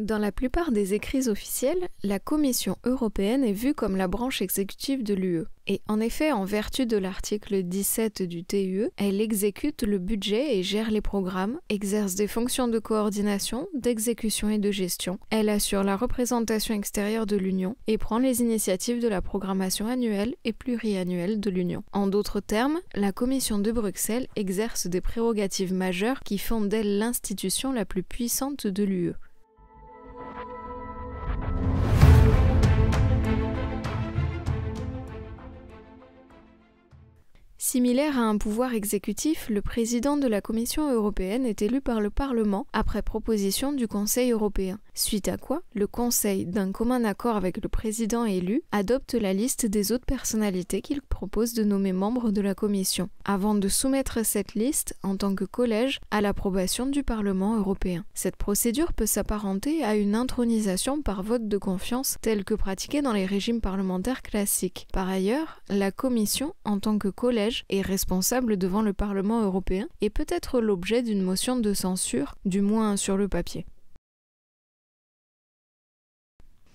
Dans la plupart des écrits officiels, la Commission européenne est vue comme la branche exécutive de l'UE. Et en effet, en vertu de l'article 17 du TUE, elle exécute le budget et gère les programmes, exerce des fonctions de coordination, d'exécution et de gestion, elle assure la représentation extérieure de l'Union et prend les initiatives de la programmation annuelle et pluriannuelle de l'Union. En d'autres termes, la Commission de Bruxelles exerce des prérogatives majeures qui font d'elle l'institution la plus puissante de l'UE. Similaire à un pouvoir exécutif, le président de la Commission européenne est élu par le Parlement après proposition du Conseil européen, suite à quoi le Conseil, d'un commun accord avec le président élu, adopte la liste des autres personnalités qu'il propose de nommer membres de la Commission, avant de soumettre cette liste, en tant que collège, à l'approbation du Parlement européen. Cette procédure peut s'apparenter à une intronisation par vote de confiance telle que pratiquée dans les régimes parlementaires classiques. Par ailleurs, la Commission, en tant que collège, est responsable devant le Parlement européen et peut être l'objet d'une motion de censure, du moins sur le papier.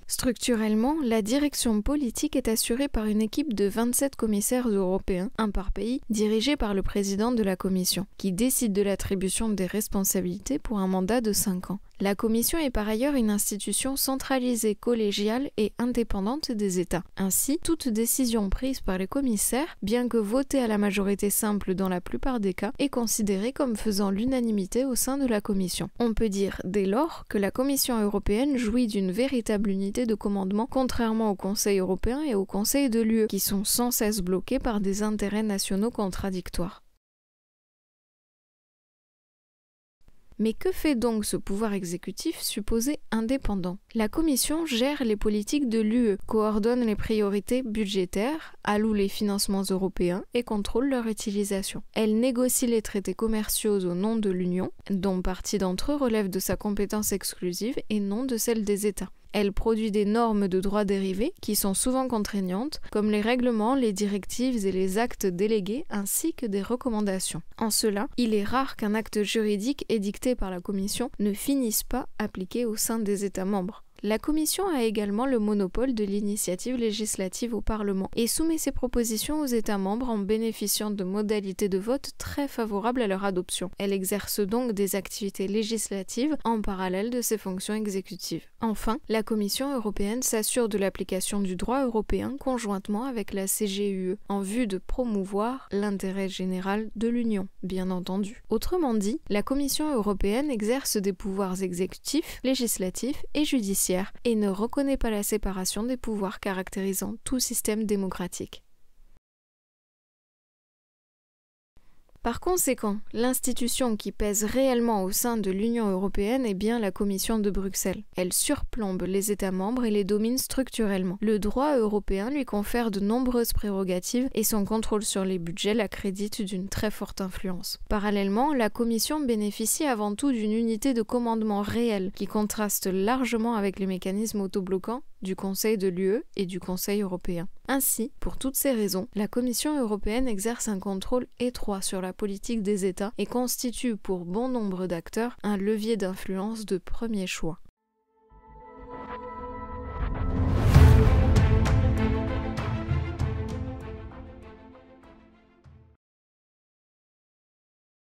Structurellement, la direction politique est assurée par une équipe de 27 commissaires européens, un par pays, dirigée par le président de la Commission, qui décide de l'attribution des responsabilités pour un mandat de 5 ans. La Commission est par ailleurs une institution centralisée, collégiale et indépendante des États. Ainsi, toute décision prise par les commissaires, bien que votée à la majorité simple dans la plupart des cas, est considérée comme faisant l'unanimité au sein de la Commission. On peut dire dès lors que la Commission européenne jouit d'une véritable unité de commandement, contrairement au Conseil européen et au Conseil de l'UE, qui sont sans cesse bloqués par des intérêts nationaux contradictoires. Mais que fait donc ce pouvoir exécutif supposé indépendant? La Commission gère les politiques de l'UE, coordonne les priorités budgétaires, alloue les financements européens et contrôle leur utilisation. Elle négocie les traités commerciaux au nom de l'Union, dont partie d'entre eux relèvent de sa compétence exclusive et non de celle des États. Elle produit des normes de droit dérivé qui sont souvent contraignantes, comme les règlements, les directives et les actes délégués, ainsi que des recommandations. En cela, il est rare qu'un acte juridique édicté par la Commission ne finisse pas appliqué au sein des États membres. La Commission a également le monopole de l'initiative législative au Parlement et soumet ses propositions aux États membres en bénéficiant de modalités de vote très favorables à leur adoption. Elle exerce donc des activités législatives en parallèle de ses fonctions exécutives. Enfin, la Commission européenne s'assure de l'application du droit européen conjointement avec la CJUE en vue de promouvoir l'intérêt général de l'Union, bien entendu. Autrement dit, la Commission européenne exerce des pouvoirs exécutifs, législatifs et judiciaires, et ne reconnaît pas la séparation des pouvoirs caractérisant tout système démocratique. Par conséquent, l'institution qui pèse réellement au sein de l'Union européenne est bien la Commission de Bruxelles. Elle surplombe les États membres et les domine structurellement. Le droit européen lui confère de nombreuses prérogatives et son contrôle sur les budgets l'accrédite d'une très forte influence. Parallèlement, la Commission bénéficie avant tout d'une unité de commandement réelle qui contraste largement avec les mécanismes autobloquants du Conseil de l'UE et du Conseil européen. Ainsi, pour toutes ces raisons, la Commission européenne exerce un contrôle étroit sur la politique des États et constitue pour bon nombre d'acteurs un levier d'influence de premier choix.